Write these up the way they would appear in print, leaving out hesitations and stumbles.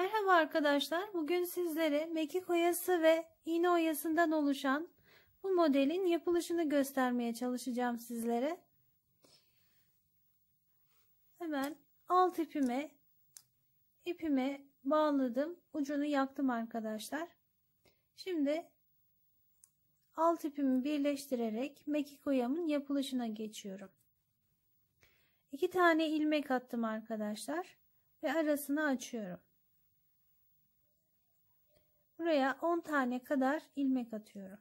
Merhaba arkadaşlar, bugün sizlere mekik oyası ve iğne oyasından oluşan bu modelin yapılışını göstermeye çalışacağım sizlere. Hemen alt ipime bağladım, ucunu yaktım arkadaşlar. Şimdi alt ipimi birleştirerek mekik oyamın yapılışına geçiyorum. 2 tane ilmek attım arkadaşlar ve arasını açıyorum. Buraya 10 tane kadar ilmek atıyorum.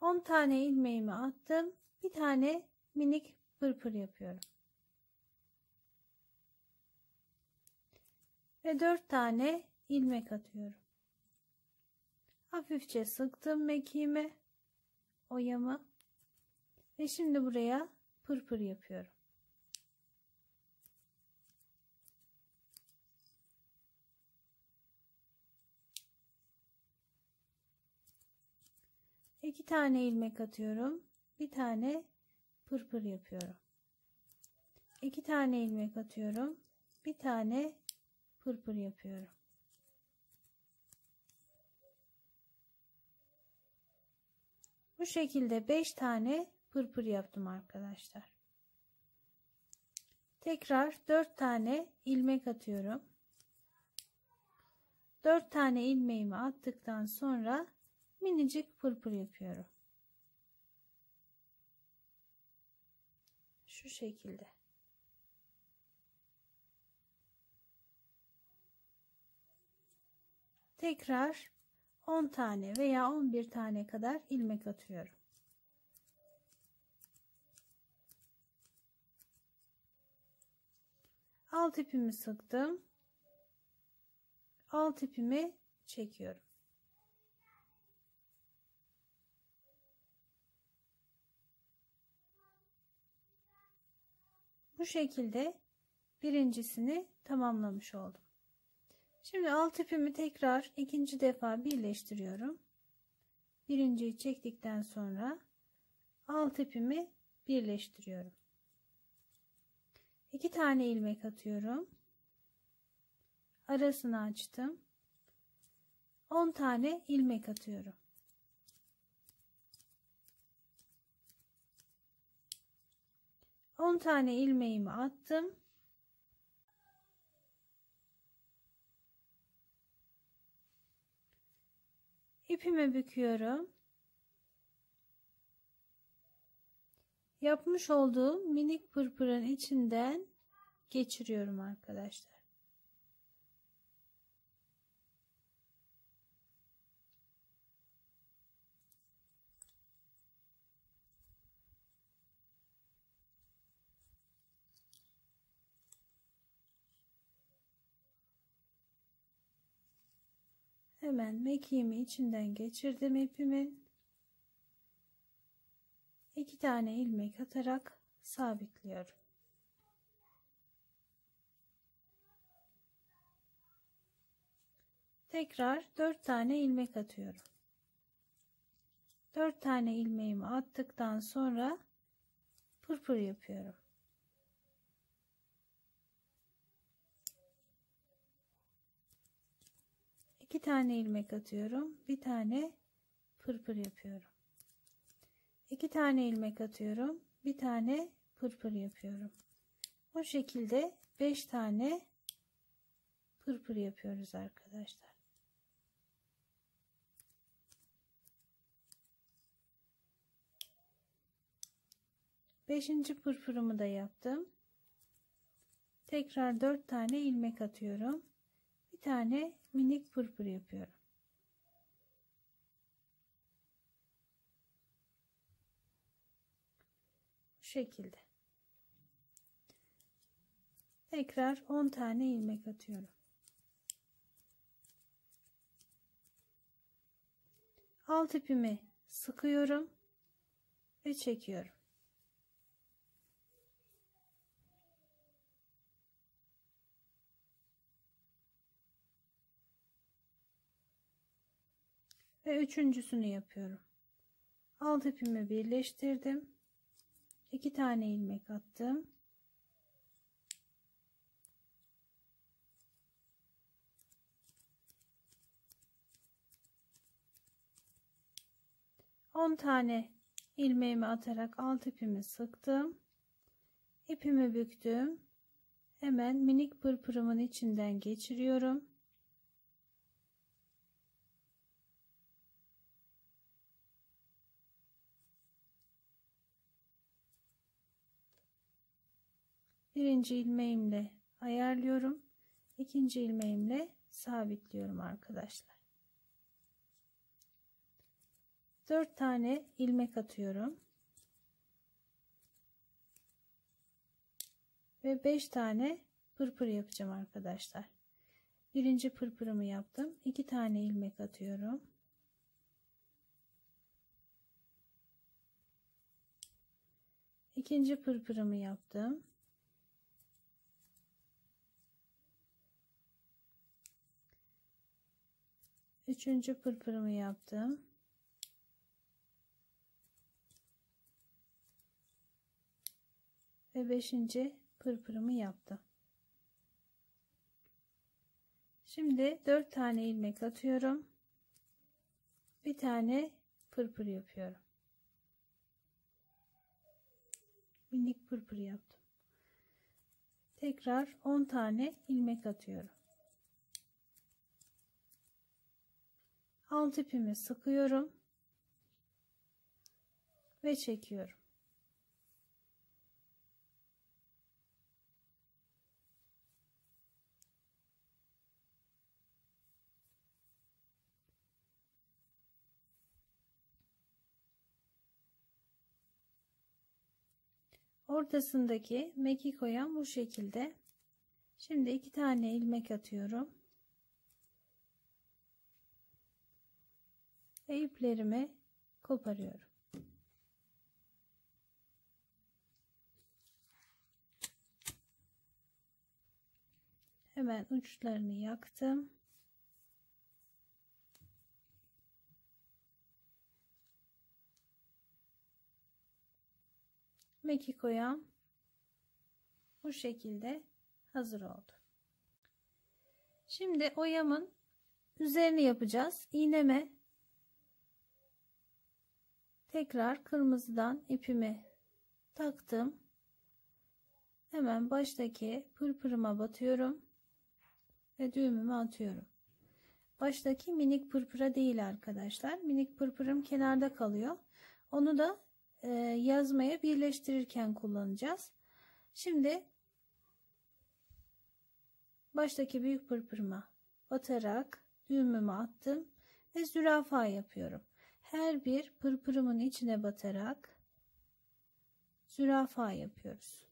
On tane ilmeğimi attım. Bir tane minik pırpır yapıyorum. Ve 4 tane ilmek atıyorum. Hafifçe sıktım mekiğimi, oyamı. Ve şimdi buraya pırpır yapıyorum. İki tane ilmek atıyorum. Bir tane pırpır yapıyorum. 2 tane ilmek atıyorum. Bir tane pırpır yapıyorum. Bu şekilde 5 tane pırpır yaptım arkadaşlar. Tekrar 4 tane ilmek atıyorum. 4 tane ilmeğimi attıktan sonra minicik pırpır yapıyorum. Şu şekilde. Tekrar 10 tane veya 11 tane kadar ilmek atıyorum. Alt ipimi sıktım. Alt ipimi çekiyorum. Bu şekilde birincisini tamamlamış oldum. Şimdi alt ipimi tekrar ikinci defa birleştiriyorum. Birinciyi çektikten sonra alt ipimi birleştiriyorum. 2 tane ilmek atıyorum. Arasını açtım. 10 tane ilmek atıyorum. 10 tane ilmeğimi attım. İpimi büküyorum. Yapmış olduğum minik pırpırın içinden geçiriyorum arkadaşlar. Hemen mekiğimi içinden geçirdim ipimin. 2 tane ilmek atarak sabitliyorum. Tekrar 4 tane ilmek atıyorum. 4 tane ilmeğimi attıktan sonra pırpır yapıyorum. İki tane ilmek atıyorum. Bir tane pırpır yapıyorum. 2 tane ilmek atıyorum. Bir tane pırpır yapıyorum. Bu şekilde 5 tane pırpır yapıyoruz arkadaşlar. Beşinci pırpırımı da yaptım. Tekrar 4 tane ilmek atıyorum. Bir tane minik pırpır yapıyorum. Bu şekilde. Tekrar 10 tane ilmek atıyorum. 6 ipimi sıkıyorum ve çekiyorum. Ve üçüncüsünü yapıyorum. Alt ipimi birleştirdim. 2 tane ilmek attım. On tane ilmeğimi atarak alt ipimi sıktım. İpimi büktüm. Hemen minik pırpırımın içinden geçiriyorum. Birinci ilmeğimle ayarlıyorum. İkinci ilmeğimle sabitliyorum arkadaşlar. 4 tane ilmek atıyorum. Ve 5 tane pırpır yapacağım arkadaşlar. Birinci pırpırımı yaptım. 2 tane ilmek atıyorum. İkinci pırpırımı yaptım. Üçüncü pırpırımı yaptım. Ve 5. pırpırımı yaptım. Şimdi 4 tane ilmek atıyorum. Bir tane pırpır yapıyorum. Minik pırpır yaptım. Tekrar 10 tane ilmek atıyorum. Alt ipimi sıkıyorum ve çekiyorum. Ortasındaki mekik oyam bu şekilde. Şimdi 2 tane ilmek atıyorum. Ve iplerimi koparıyorum. Hemen uçlarını yaktım. Mekik oyam bu şekilde hazır oldu. Şimdi oyamın üzerini yapacağız. İğneme tekrar kırmızıdan ipimi taktım. Hemen baştaki pırpırıma batıyorum ve düğümümü atıyorum. Baştaki minik pırpıra değil arkadaşlar. Minik pırpırım kenarda kalıyor. Onu da yazmaya birleştirirken kullanacağız. Şimdi baştaki büyük pırpırıma batarak düğümümü attım ve zürafa yapıyorum. Her bir pırpırımın içine batarak zürafa yapıyoruz.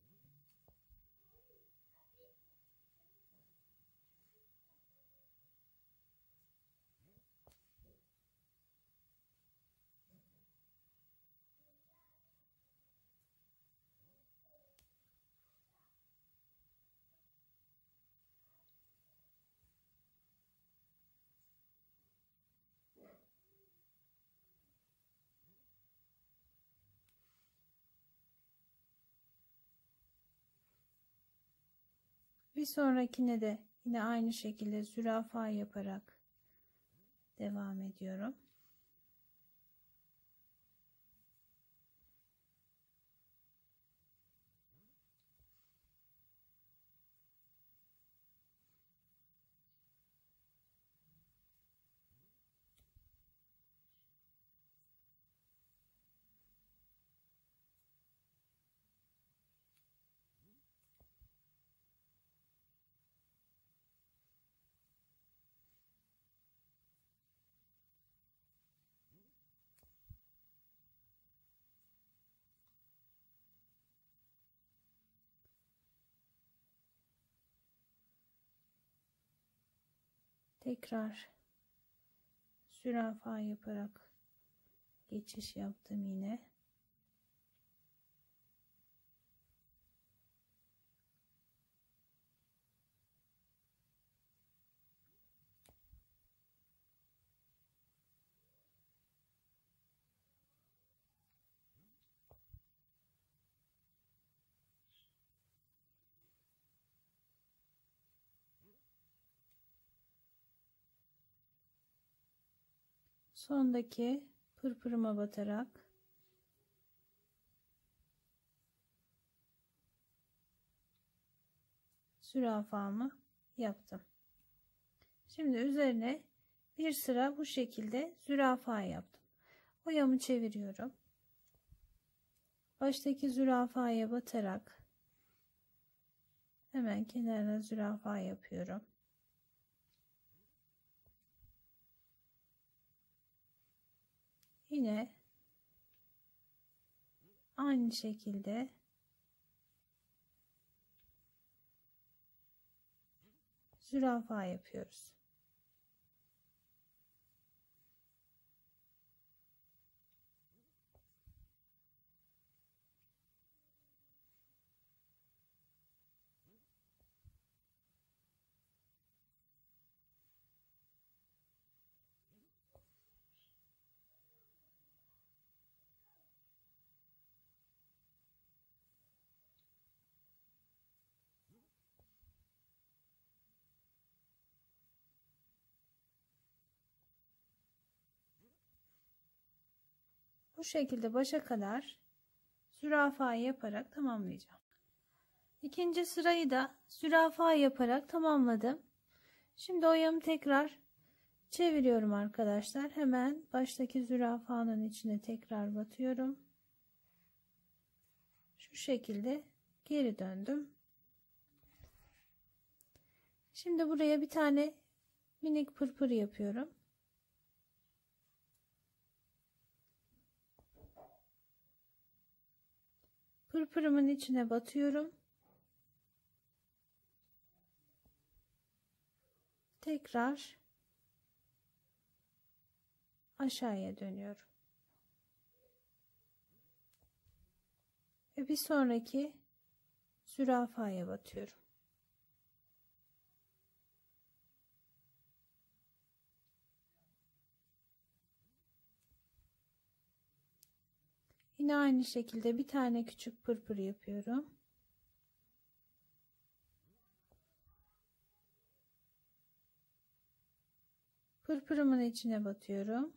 Bir sonrakine de yine aynı şekilde zürafa yaparak devam ediyorum. Tekrar zürafa yaparak geçiş yaptım yine. sondaki pırpırıma batarak zürafamı yaptım. Şimdi üzerine bir sıra bu şekilde zürafa yaptım. Oyamı çeviriyorum. Baştaki zürafaya batarak hemen kenarına zürafa yapıyorum. Yine aynı şekilde zürafa yapıyoruz. Bu şekilde başa kadar zürafa yaparak tamamlayacağım. İkinci sırayı da zürafa yaparak tamamladım. Şimdi oyamı tekrar çeviriyorum arkadaşlar. Hemen baştaki zürafanın içine tekrar batıyorum. Şu şekilde geri döndüm. Şimdi buraya bir tane minik pırpır yapıyorum. Pırpırımın içine batıyorum. Tekrar aşağıya dönüyorum. Ve bir sonraki zürafaya batıyorum. Yine aynı şekilde bir tane küçük pırpır yapıyorum. Pırpırımın içine batıyorum.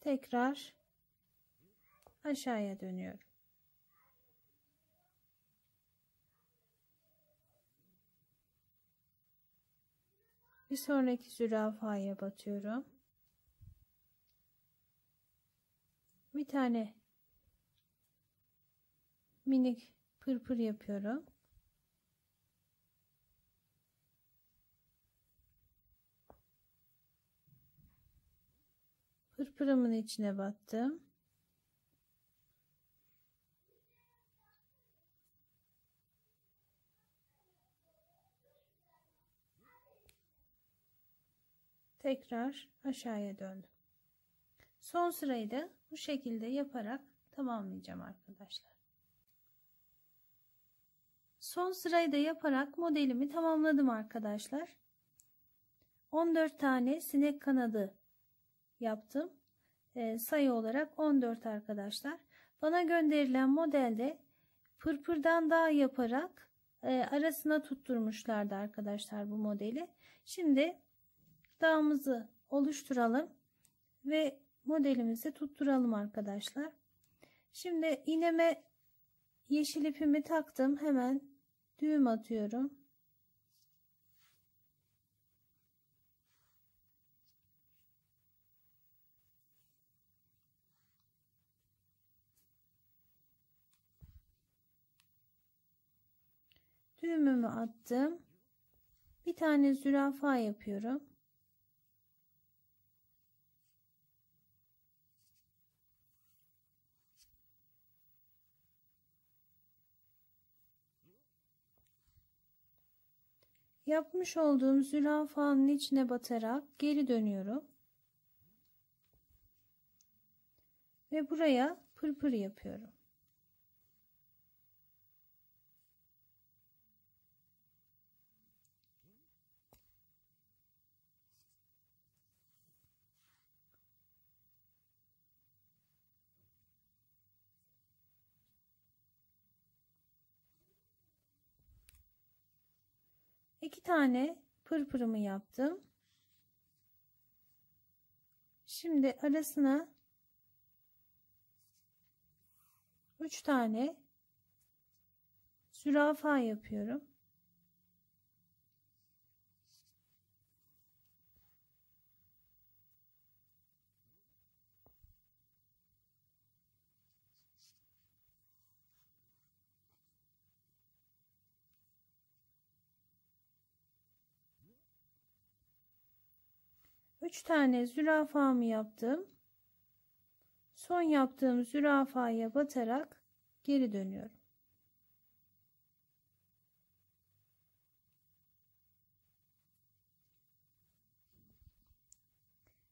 Tekrar aşağıya dönüyorum. Bir sonraki zürafaya batıyorum. Bir tane minik pırpır yapıyorum. Pırpırımın içine battım. Tekrar aşağıya döndüm. Son sırayı da bu şekilde yaparak tamamlayacağım arkadaşlar. Son sırayı da yaparak modelimi tamamladım arkadaşlar. 14 tane sinek kanadı yaptım. Sayı olarak 14 arkadaşlar. Bana gönderilen modelde pırpırdan daha yaparak arasına tutturmuşlardı arkadaşlar bu modeli. Şimdi dağımızı oluşturalım ve modelimizi tutturalım arkadaşlar. Şimdi iğneme yeşil ipimi taktım. Hemen düğüm atıyorum. Düğümümü attım. Bir tane zürafa yapıyorum. Yapmış olduğum zürafanın içine batarak geri dönüyorum. Ve buraya pırpır yapıyorum. 2 tane pırpırımı yaptım. Şimdi arasına 3 tane zürafa yapıyorum. Üç tane zürafamı yaptım. Son yaptığım zürafaya batarak geri dönüyorum.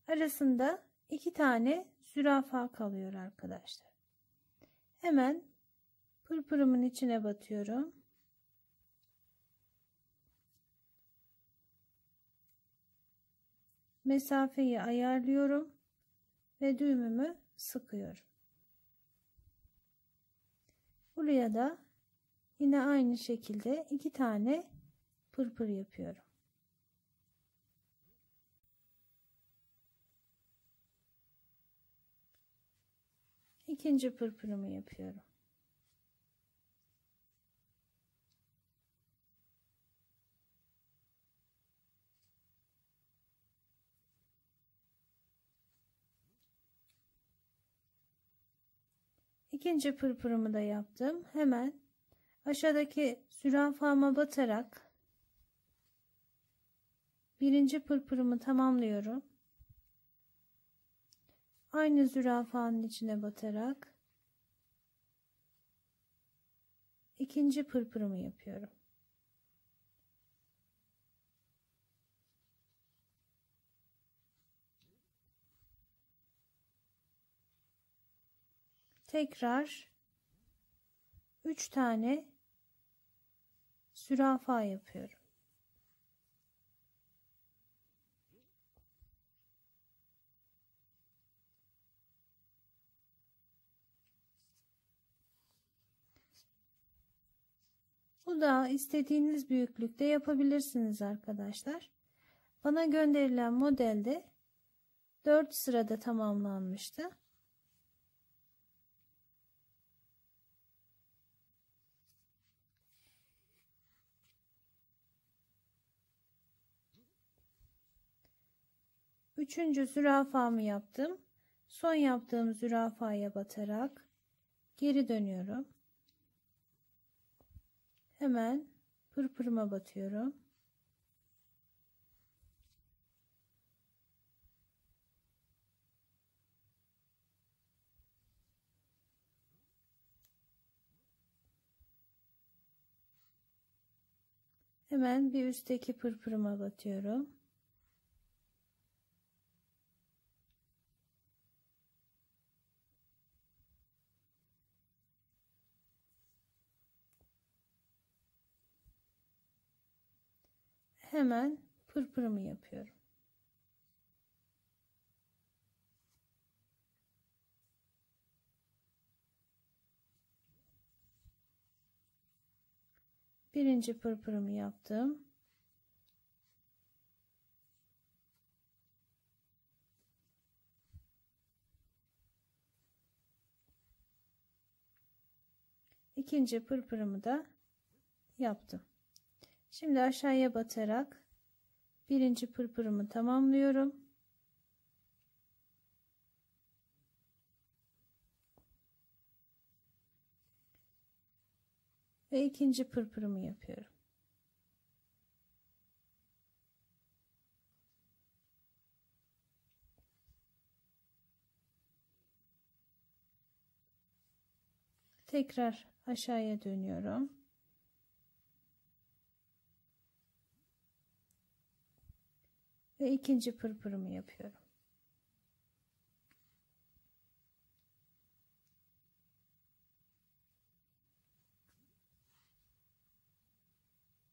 Arasında 2 tane zürafa kalıyor arkadaşlar. Hemen pırpırımın içine batıyorum. Mesafeyi ayarlıyorum ve düğümümü sıkıyorum. Buraya da yine aynı şekilde 2 tane pırpır yapıyorum. İkinci pırpırımı yapıyorum. İkinci pırpırımı da yaptım. Hemen aşağıdaki zürafama batarak birinci pırpırımı tamamlıyorum. Aynı zürafanın içine batarak ikinci pırpırımı yapıyorum. Tekrar 3 tane zürafa yapıyorum. Bu da istediğiniz büyüklükte yapabilirsiniz arkadaşlar. Bana gönderilen modelde 4 sırada tamamlanmıştı. Üçüncü zürafamı yaptım. Son yaptığım zürafaya batarak geri dönüyorum. Hemen pırpırıma batıyorum. Hemen bir üstteki pırpırıma batıyorum. Hemen pırpırımı yapıyorum. Birinci pırpırımı yaptım. İkinci pırpırımı da yaptım. Şimdi aşağıya batarak birinci pırpırımı tamamlıyorum. Ve ikinci pırpırımı yapıyorum. Tekrar aşağıya dönüyorum. Ve ikinci pırpırımı yapıyorum.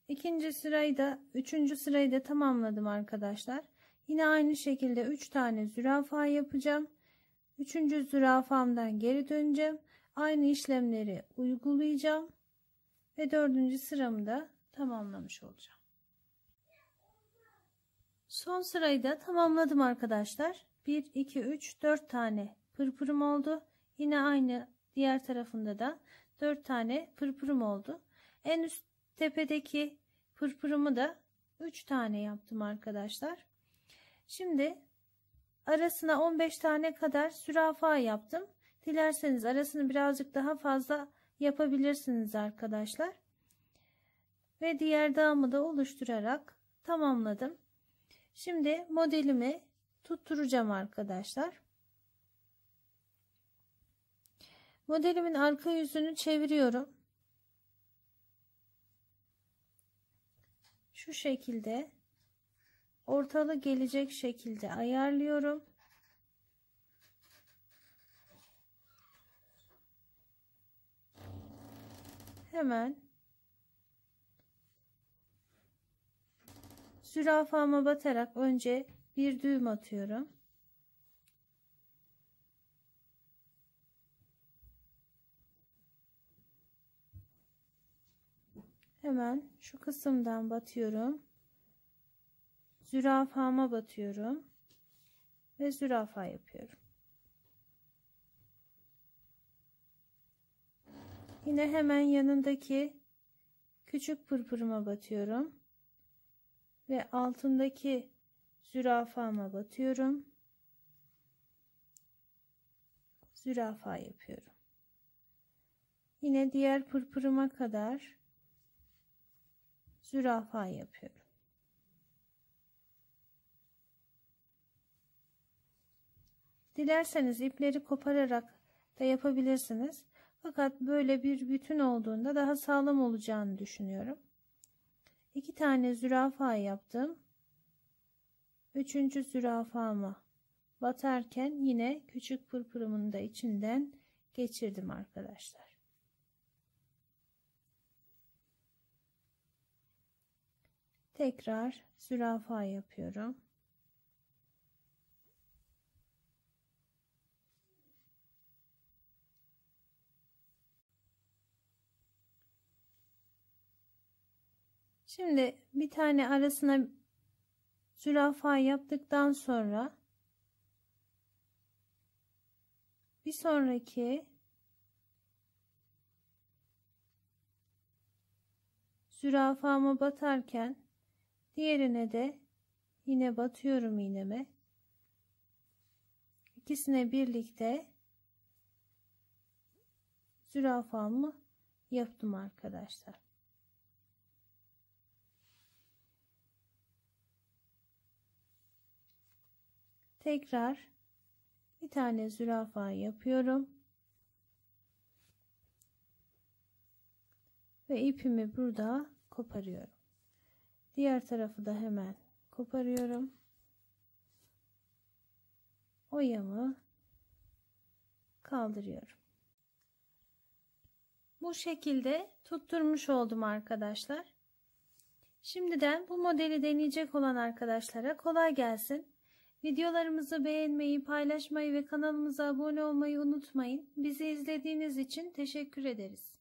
İkinci sırayı da, üçüncü sırayı da tamamladım arkadaşlar. Yine aynı şekilde 3 tane zürafa yapacağım. Üçüncü zürafamdan geri döneceğim. Aynı işlemleri uygulayacağım. Ve 4. sıramı da tamamlamış olacağım. Son sırayı da tamamladım arkadaşlar. 1, 2, 3, 4 tane pırpırım oldu. Yine aynı diğer tarafında da 4 tane pırpırım oldu. En üst tepedeki pırpırımı da 3 tane yaptım arkadaşlar. Şimdi arasına 15 tane kadar zürafa yaptım. Dilerseniz arasını birazcık daha fazla yapabilirsiniz arkadaşlar. Ve diğer dağımı da oluşturarak tamamladım. Şimdi modelimi tutturacağım arkadaşlar. Modelimin arka yüzünü çeviriyorum. Şu şekilde ortalı gelecek şekilde ayarlıyorum. Hemen zürafama batarak önce bir düğüm atıyorum. Hemen şu kısımdan batıyorum. Zürafama batıyorum ve zürafa yapıyorum. Yine hemen yanındaki küçük pırpırıma batıyorum ve altındaki zürafama batıyorum. Zürafa yapıyorum. Yine diğer pırpırıma kadar zürafa yapıyorum. Dilerseniz ipleri kopararak da yapabilirsiniz. Fakat böyle bir bütün olduğunda daha sağlam olacağını düşünüyorum. 2 tane zürafa yaptım. 3. zürafama batarken yine küçük pırpırımın da içinden geçirdim arkadaşlar. Tekrar zürafa yapıyorum. Şimdi bir tane arasına zürafa yaptıktan sonra bir sonraki zürafama batarken diğerine de yine batıyorum iğneme. İkisine birlikte zürafamı yaptım arkadaşlar. Tekrar bir tane zürafa yapıyorum ve ipimi burada koparıyorum. Diğer tarafı da hemen koparıyorum. Oyamı kaldırıyorum. Bu şekilde tutturmuş oldum arkadaşlar. Şimdiden bu modeli deneyecek olan arkadaşlara kolay gelsin. Videolarımızı beğenmeyi, paylaşmayı ve kanalımıza abone olmayı unutmayın. Bizi izlediğiniz için teşekkür ederiz.